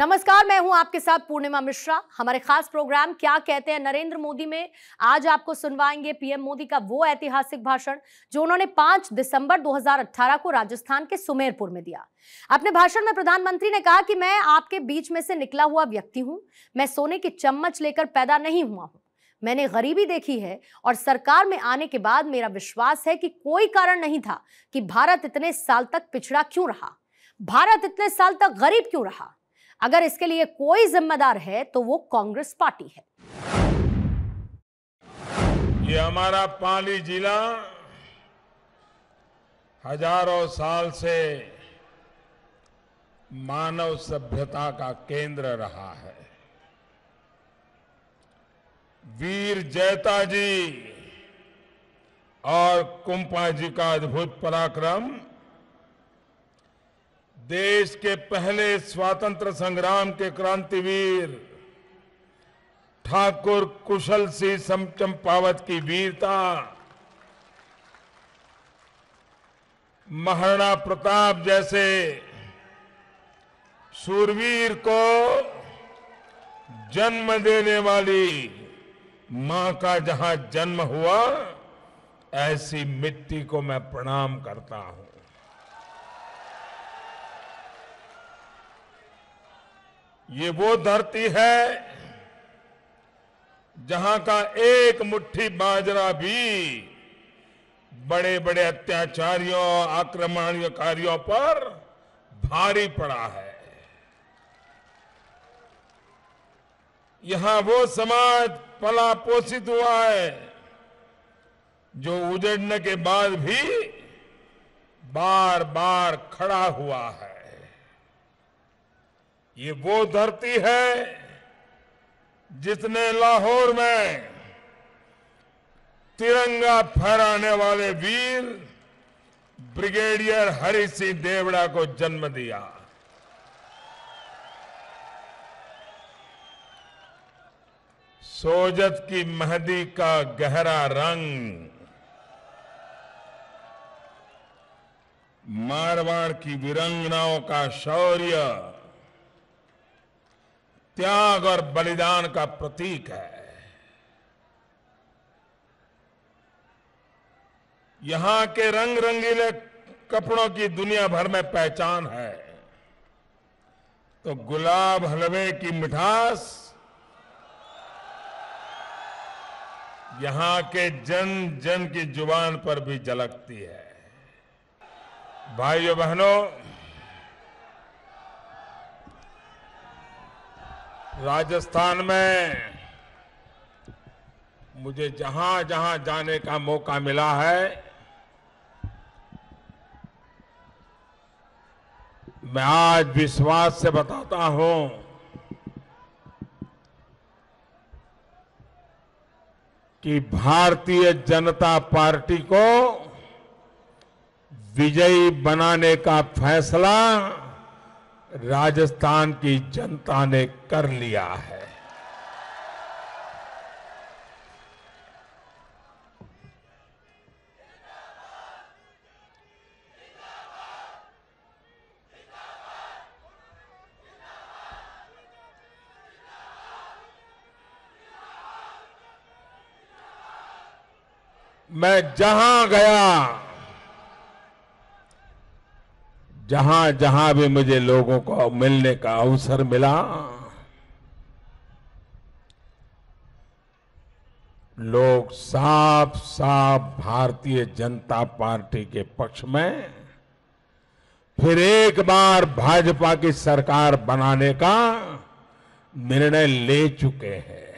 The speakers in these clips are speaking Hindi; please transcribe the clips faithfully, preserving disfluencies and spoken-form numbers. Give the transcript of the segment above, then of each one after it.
नमस्कार, मैं हूं आपके साथ पूर्णिमा मिश्रा। हमारे खास प्रोग्राम क्या कहते हैं नरेंद्र मोदी में आज आपको सुनवाएंगे पीएम मोदी का वो ऐतिहासिक भाषण जो उन्होंने पाँच दिसंबर दो हज़ार अठारह को राजस्थान के सुमेरपुर में दिया। अपने भाषण में प्रधानमंत्री ने कहा कि मैं आपके बीच में से निकला हुआ व्यक्ति हूं, मैं सोने की चम्मच लेकर पैदा नहीं हुआ हूं। मैंने गरीबी देखी है और सरकार में आने के बाद मेरा विश्वास है कि कोई कारण नहीं था कि भारत इतने साल तक पिछड़ा क्यों रहा, भारत इतने साल तक गरीब क्यों रहा। अगर इसके लिए कोई जिम्मेदार है तो वो कांग्रेस पार्टी है। ये हमारा पाली जिला हजारों साल से मानव सभ्यता का केंद्र रहा है। वीर जयताजी और कुंपा जी का अद्भुत पराक्रम देश के पहले स्वतंत्र संग्राम के क्रांतिवीर ठाकुर कुशल सिंह चंपावत की वीरता, महाराणा प्रताप जैसे शूरवीर को जन्म देने वाली मां का जहां जन्म हुआ, ऐसी मिट्टी को मैं प्रणाम करता हूं। ये वो धरती है जहां का एक मुट्ठी बाजरा भी बड़े बड़े अत्याचारियों आक्रमणकारियों पर भारी पड़ा है। यहां वो समाज पला पोषित हुआ है जो उजड़ने के बाद भी बार बार खड़ा हुआ है। ये वो धरती है जिसने लाहौर में तिरंगा फहराने वाले वीर ब्रिगेडियर हरि सिंह देवड़ा को जन्म दिया। सोजत की मेहंदी का गहरा रंग, मारवाड़ की वीरांगनाओं का शौर्य, त्याग और बलिदान का प्रतीक है। यहां के रंग रंगीले कपड़ों की दुनिया भर में पहचान है, तो गुलाब हलवे की मिठास यहां के जन जन की जुबान पर भी झलकती है। भाइयों बहनों, राजस्थान में मुझे जहां जहां जाने का मौका मिला है, मैं आज विश्वास से बताता हूं कि भारतीय जनता पार्टी को विजयी बनाने का फैसला राजस्थान की जनता ने कर लिया है। मैं जहां गया, जहां जहां भी मुझे लोगों को मिलने का अवसर मिला, लोग साफ साफ भारतीय जनता पार्टी के पक्ष में फिर एक बार भाजपा की सरकार बनाने का निर्णय ले चुके हैं।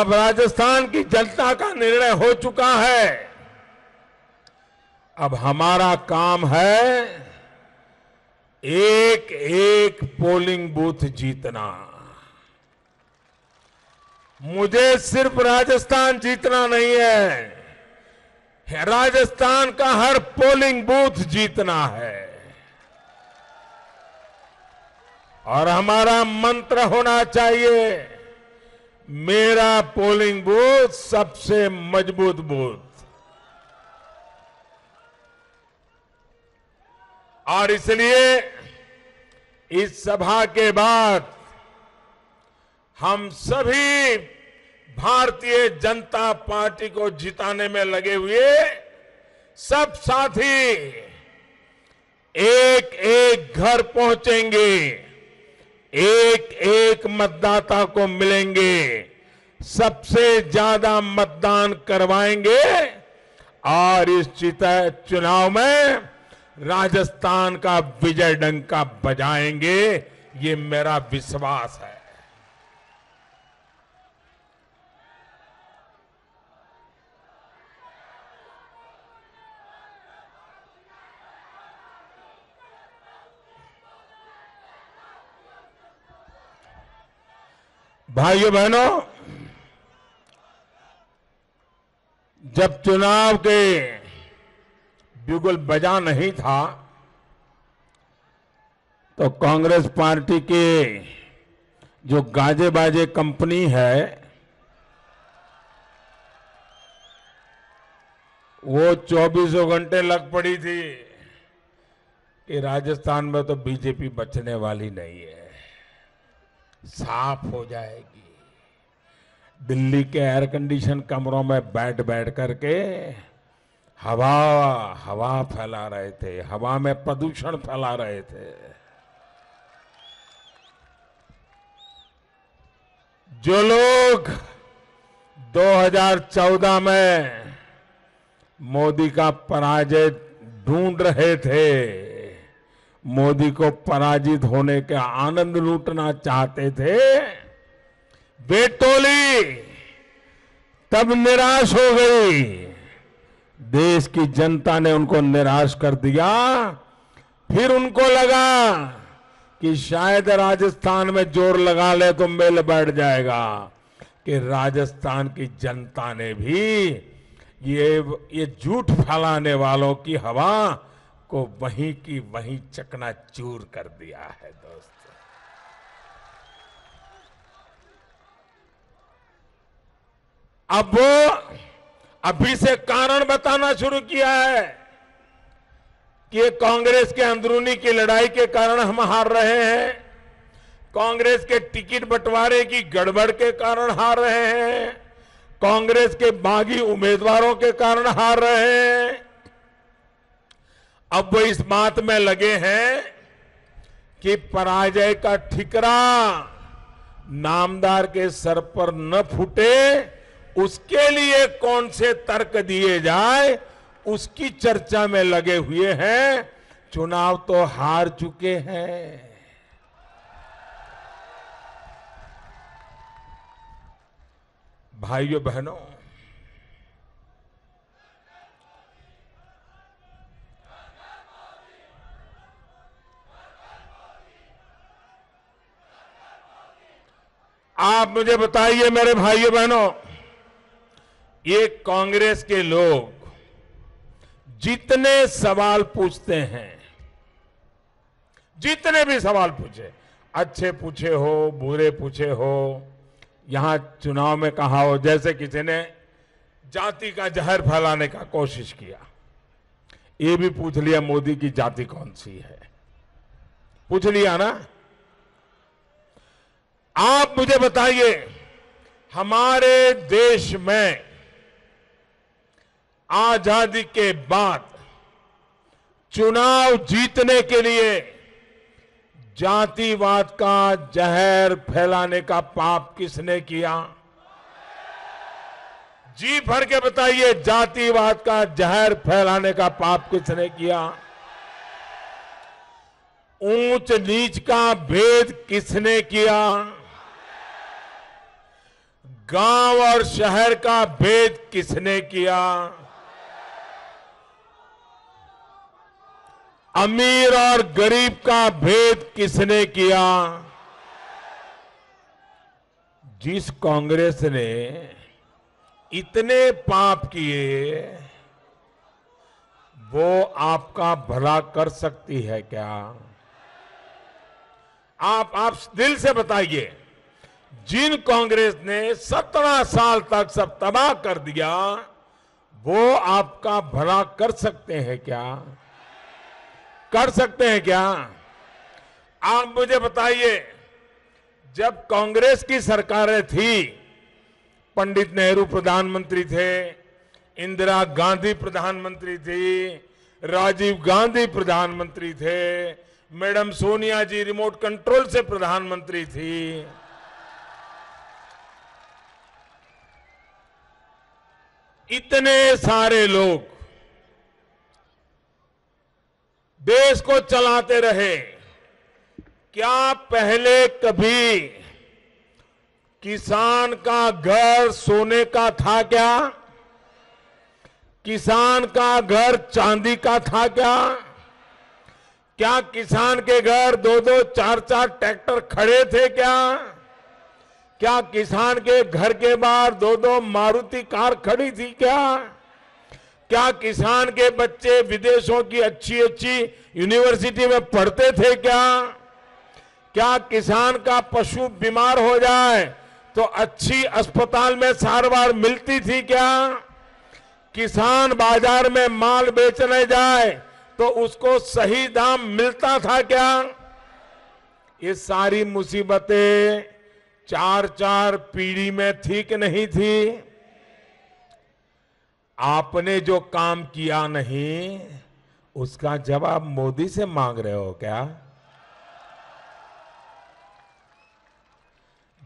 अब राजस्थान की जनता का निर्णय हो चुका है, अब हमारा काम है एक एक पोलिंग बूथ जीतना। मुझे सिर्फ राजस्थान जीतना नहीं है, राजस्थान का हर पोलिंग बूथ जीतना है। और हमारा मंत्र होना चाहिए, मेरा पोलिंग बूथ सबसे मजबूत बूथ। और इसलिए इस सभा के बाद हम सभी भारतीय जनता पार्टी को जिताने में लगे हुए सब साथी एक एक घर पहुंचेंगे, एक एक मतदाता को मिलेंगे, सबसे ज्यादा मतदान करवाएंगे और इस चुनाव में राजस्थान का विजय डंका बजाएंगे, ये मेरा विश्वास है। भाइयों बहनों, जब चुनाव के बिगुल बजा नहीं था तो कांग्रेस पार्टी के जो गाजे बाजे कंपनी है वो चौबीसों घंटे लग पड़ी थी कि राजस्थान में तो बीजेपी बचने वाली नहीं है, साफ हो जाएगी। दिल्ली के एयर कंडीशन कमरों में बैठ बैठ करके हवा हवा फैला रहे थे, हवा में प्रदूषण फैला रहे थे। जो लोग दो हज़ार चौदह में मोदी का पराजय ढूंढ रहे थे, मोदी को पराजित होने का आनंद लूटना चाहते थे, वे टोली तब निराश हो गई। देश की जनता ने उनको निराश कर दिया। फिर उनको लगा कि शायद राजस्थान में जोर लगा ले तो मेल बैठ जाएगा, कि राजस्थान की जनता ने भी ये ये झूठ फैलाने वालों की हवा को वहीं की वहीं चकनाचूर कर दिया है। दोस्त, अब वो अभी से कारण बताना शुरू किया है कि ये कांग्रेस के अंदरूनी की लड़ाई के कारण हम हार रहे हैं, कांग्रेस के टिकट बंटवारे की गड़बड़ के कारण हार रहे हैं, कांग्रेस के बागी उम्मीदवारों के कारण हार रहे हैं। अब वो इस बात में लगे हैं कि पराजय का ठिकरा नामदार के सर पर न फूटे, उसके लिए कौन से तर्क दिए जाए, उसकी चर्चा में लगे हुए हैं। चुनाव तो हार चुके हैं, भाइयों बहनों। आप मुझे बताइए मेरे भाइयों बहनों, ये कांग्रेस के लोग जितने सवाल पूछते हैं, जितने भी सवाल पूछे, अच्छे पूछे हो बुरे पूछे हो, यहां चुनाव में कहा हो, जैसे किसी ने जाति का जहर फैलाने का कोशिश किया, ये भी पूछ लिया मोदी की जाति कौन सी है, पूछ लिया ना। आप मुझे बताइए, हमारे देश में आजादी के बाद चुनाव जीतने के लिए जातिवाद का जहर फैलाने का पाप किसने किया? जी भर के बताइए, जातिवाद का जहर फैलाने का पाप किसने किया? ऊंच नीच का भेद किसने किया? गांव और शहर का भेद किसने किया? अमीर और गरीब का भेद किसने किया? जिस कांग्रेस ने इतने पाप किए, वो आपका भला कर सकती है क्या? आप आप दिल से बताइए, जिन कांग्रेस ने सत्रह साल तक सब तबाह कर दिया, वो आपका भला कर सकते हैं क्या? कर सकते हैं क्या? आप मुझे बताइए, जब कांग्रेस की सरकारें थी, पंडित नेहरू प्रधानमंत्री थे, इंदिरा गांधी प्रधानमंत्री थी, राजीव गांधी प्रधानमंत्री थे, madam Sonia ji remote control से प्रधानमंत्री थी, इतने सारे लोग देश को चलाते रहे। क्या पहले कभी किसान का घर सोने का था क्या? किसान का घर चांदी का था क्या? क्या किसान के घर दो दो चार चार ट्रैक्टर खड़े थे क्या? क्या किसान के घर के बाहर दो दो मारुति कार खड़ी थी क्या? क्या किसान के बच्चे विदेशों की अच्छी अच्छी यूनिवर्सिटी में पढ़ते थे क्या? क्या किसान का पशु बीमार हो जाए तो अच्छी अस्पताल में सारवार मिलती थी क्या? किसान बाजार में माल बेचने जाए तो उसको सही दाम मिलता था क्या? ये सारी मुसीबतें चार चार पीढ़ी में ठीक नहीं थी। आपने जो काम किया नहीं, उसका जवाब मोदी से मांग रहे हो क्या?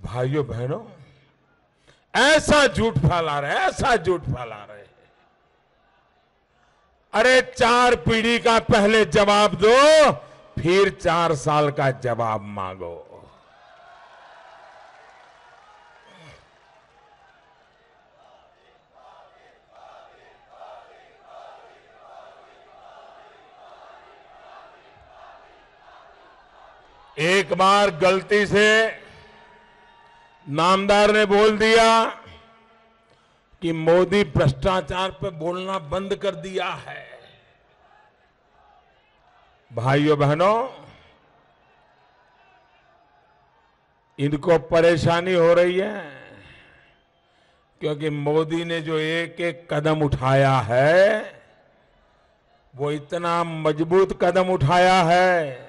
भाइयों बहनों, ऐसा झूठ फैला रहे, ऐसा झूठ फैला रहे। अरे चार पीढ़ी का पहले जवाब दो, फिर चार साल का जवाब मांगो। एक बार गलती से नामदार ने बोल दिया कि मोदी भ्रष्टाचार पर बोलना बंद कर दिया है। भाइयों बहनों, इनको परेशानी हो रही है, क्योंकि मोदी ने जो एक एक कदम उठाया है, वो इतना मजबूत कदम उठाया है।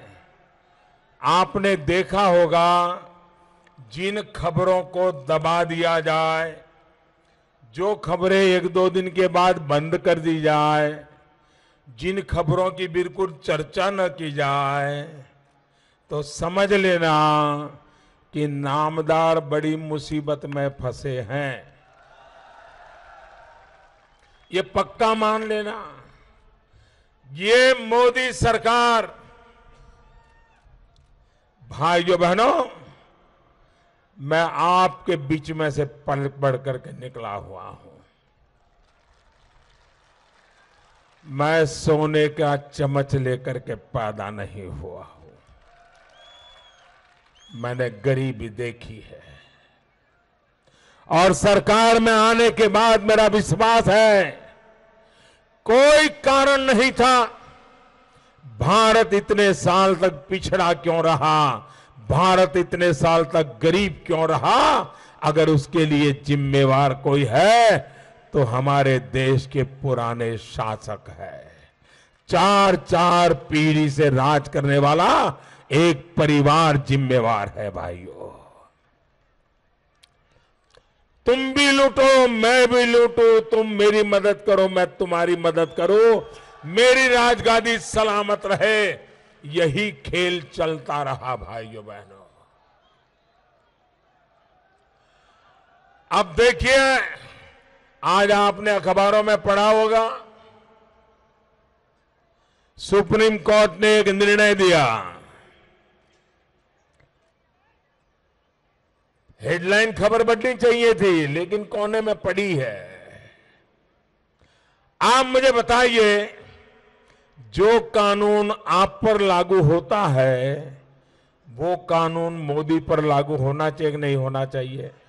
आपने देखा होगा, जिन खबरों को दबा दिया जाए, जो खबरें एक दो दिन के बाद बंद कर दी जाए, जिन खबरों की बिल्कुल चर्चा न की जाए, तो समझ लेना कि नामदार बड़ी मुसीबत में फंसे हैं। ये पक्का मान लेना। ये मोदी सरकार, भाइयों बहनों, मैं आपके बीच में से पलट पड़ करके निकला हुआ हूं। मैं सोने का चमच लेकर के पैदा नहीं हुआ हूं। मैंने गरीबी देखी है, और सरकार में आने के बाद मेरा विश्वास है, कोई कारण नहीं था भारत इतने साल तक पिछड़ा क्यों रहा, भारत इतने साल तक गरीब क्यों रहा। अगर उसके लिए जिम्मेवार कोई है तो हमारे देश के पुराने शासक है। चार चार पीढ़ी से राज करने वाला एक परिवार जिम्मेवार है। भाइयों, तुम भी लूटो, मैं भी लूटूं, तुम मेरी मदद करो, मैं तुम्हारी मदद करूं, मेरी राजगादी सलामत रहे, यही खेल चलता रहा। भाइयों बहनों, अब देखिए, आज आपने अखबारों में पढ़ा होगा, सुप्रीम कोर्ट ने एक निर्णय दिया। हेडलाइन खबर बढ़नी चाहिए थी, लेकिन कोने में पड़ी है। आप मुझे बताइए, जो कानून आप पर लागू होता है, वो कानून मोदी पर लागू होना चाहिए नहीं होना चाहिए?